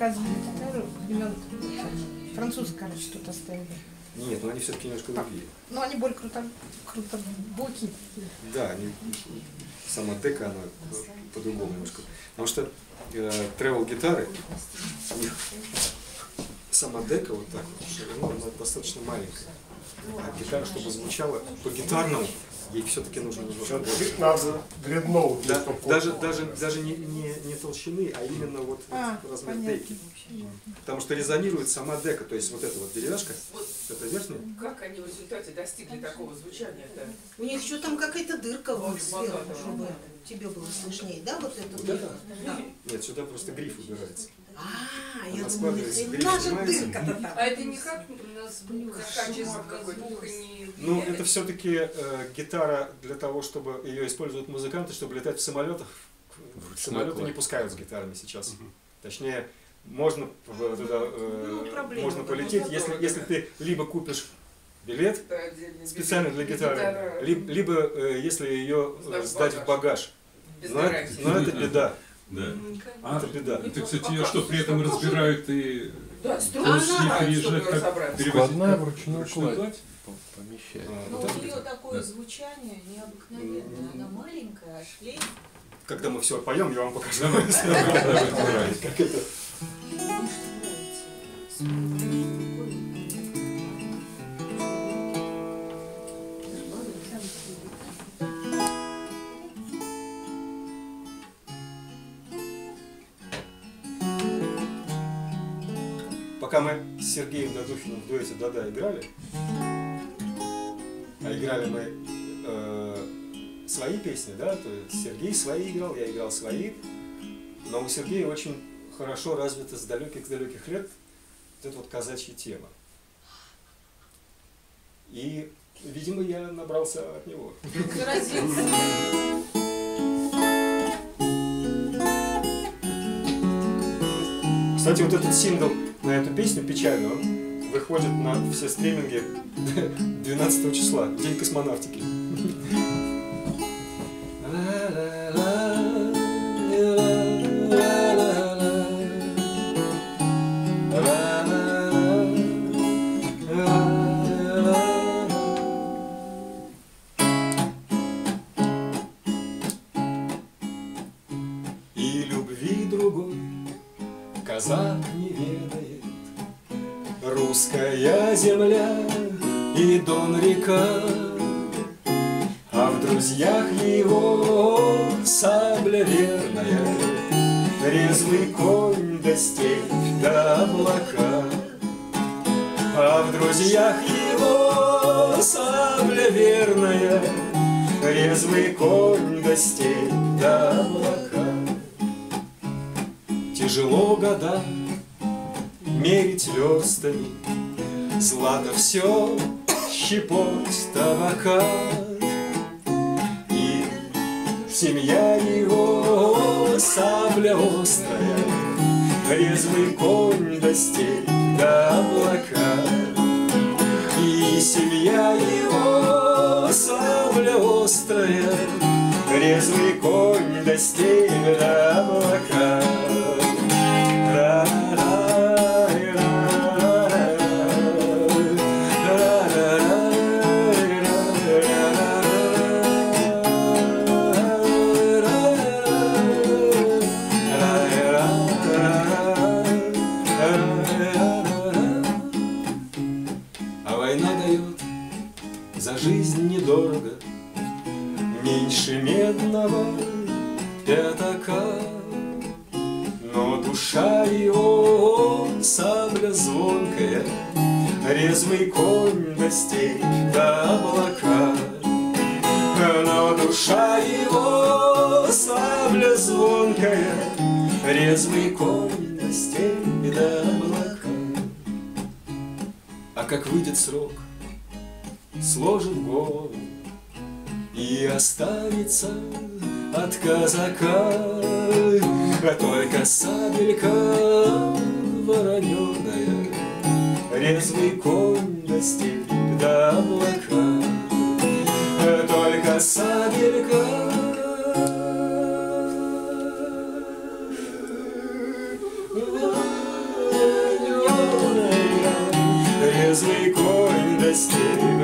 показывали, тоже времен французов, короче, тут оставили. Нет, но они все-таки немножко другие. Ну, они более крутобокие. Да, они, сама дека, она по-другому немножко. Потому что тревел-гитары, у них сама дека вот так вот, ширина, она достаточно маленькая. А гитара, чтобы звучала по-гитарному, ей все-таки нужно больше. Надо дредноут. Да, даже не толщины, а именно вот размер деки. Потому что резонирует сама дека, то есть вот эта вот деревяшка, это верхняя. Как они в результате достигли такого звучания? У них что там какая-то дырка вот сверху, чтобы тебе было слышнее, да? Вот это. Нет, сюда просто гриф убирается. Я думаю, дырка-то. А это никак качество звука не... Ну, это все-таки гитара для того, чтобы ее используют музыканты, чтобы летать в самолетах. Самолеты не пускают с гитарами сейчас. Точнее, можно туда, можно полететь, если ты либо купишь билет специально для гитары, либо если ее сдать в багаж. Но это беда. Да. Это беда. Ты, кстати, ее что, при этом разбирают и... Да, складная вручную кладь помещает. Но у нее такое звучание необыкновенное. Она маленькая, а шлейф... Когда мы все поем, я вам покажу. Как это... Пока мы с Сергеем Дадухиным в дуэте «Да-да» играли, а играли мы свои песни, да, то есть Сергей свои играл, я играл свои, но у Сергея очень хорошо развита с далеких-далеких лет вот эта вот казачья тема. И, видимо, я набрался от него. Кстати, вот этот сингл на эту песню «Печально» он выходит на все стриминги 12 числа, День космонавтики. И любви другой казак не ведает. Русская земля и Дон река, а в друзьях его сабля верная, резвый конь да степь да облака, а в друзьях его сабля верная, резвый конь да степь да облака. Тяжело года мерить лёстами, злато все щепоть табака, и семья его сабля острая, резвый конь достиг до облака, и семья его сабля острая, резвый конь достиг до облака. За жизнь недорого, меньше медного пятака, но душа его сабля звонкая, резвый конь достиг до облака, но душа его сабля звонкая, резвый конь достиг до облака. А как выйдет срок, сложит голову и останется от казака только сабелька вороненая, резвый конь достиг до облака, только сабелька вороненая. железный конь достиг.